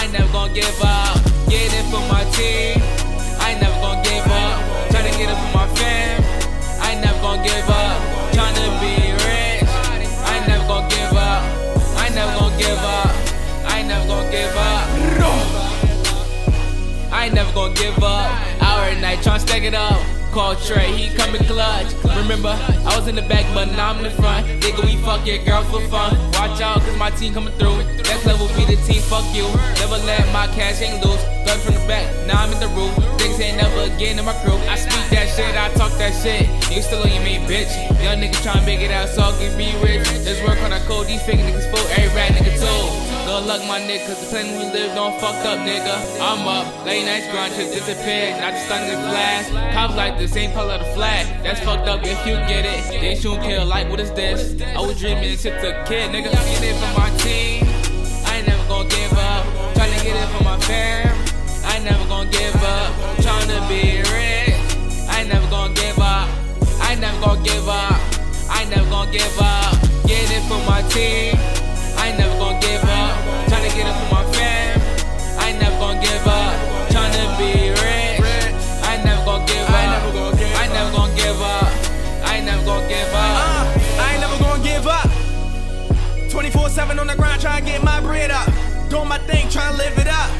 I ain't never gonna give up. Get it for my team, I ain't never gonna give up. Try to get it for my fam, I ain't never gonna give up. Tryna be rich, I ain't never gonna give up. I ain't never gonna give up. I ain't never gonna give up. I ain't never gonna give up. Hour and night tryna stack it up. Call Trey, he coming clutch. Remember, I was in the back, but now I'm in the front. Nigga, we fuck your girl for fun. Watch out, cause my team coming through. Next level be the team, fuck you. Never let my cash hang loose. Gun from the back, now I'm in the roof. Things ain't never again in my crew. I speak that shit, I talk that shit. You still on your main bitch. Young nigga tryna make it out, so I can be rich. Just work on a code, these fake niggas fool. Every rat nigga too. Good luck, my nigga, cause the planet we live don't fucked up, nigga. I'm up, late nights grind, shit disappeared. Not just under the blast. Cops like this, ain't color the flag. That's fucked up if you get it. They shouldn't care, like, what is this? I was dreaming since a kid, nigga. I'm getting it for my team, I ain't never gonna give up. Tryna get it for my fam, I ain't never gonna give up. Tryna be rich, I ain't never gonna give up. I ain't never gonna give up. I ain't never gonna give up. Get it for my team, I ain't never gonna give up. Tryna get it for my fam, I ain't never gonna give up. Tryna be rich, I ain't never gonna give up. I ain't never gonna give up. I ain't never gonna give up. I ain't never gonna give up. 24/7 on the grind, tryna get my bread up. Doing my thing, tryna live it up.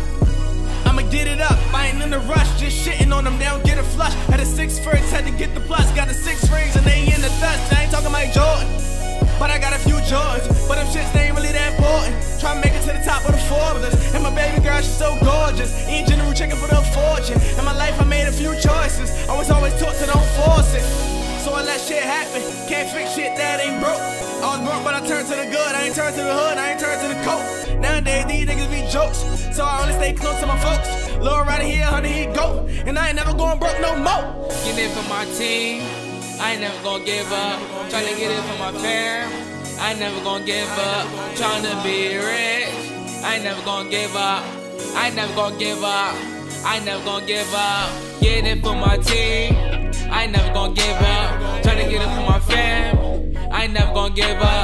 I'ma get it up, I ain't in a rush. Just shitting on them, they don't get a flush. Had a 6 first, had to get the plus. Got a 6 rings and they in the dust. I ain't talking like Jordan, but I got a few Jordans. But them shits, they ain't really that important. Try to make it to the top of the Forbes list. And my baby girl, she's so gorgeous. Eating general chicken for the fortune. In my life, I made a few choices. I was always taught to don't force it. So I let shit happen. Can't fix shit that ain't broke. I was broke, but I turned to the good. I ain't turned to the hood, I ain't turned to the coat. Nowadays, these niggas be jokes. So I only stay close to my folks. Lord, right here, honey, he go. And I ain't never going broke no more. Get it for my team, I ain't never gonna give up. Tryna get it for my fam, I ain't never gonna give up. Tryna be rich, I ain't never gonna give up. I ain't never gonna give up. I ain't never gonna give up. Get it for my team, I ain't never gonna give up. Tryna get it for my fam, I ain't never gonna give up.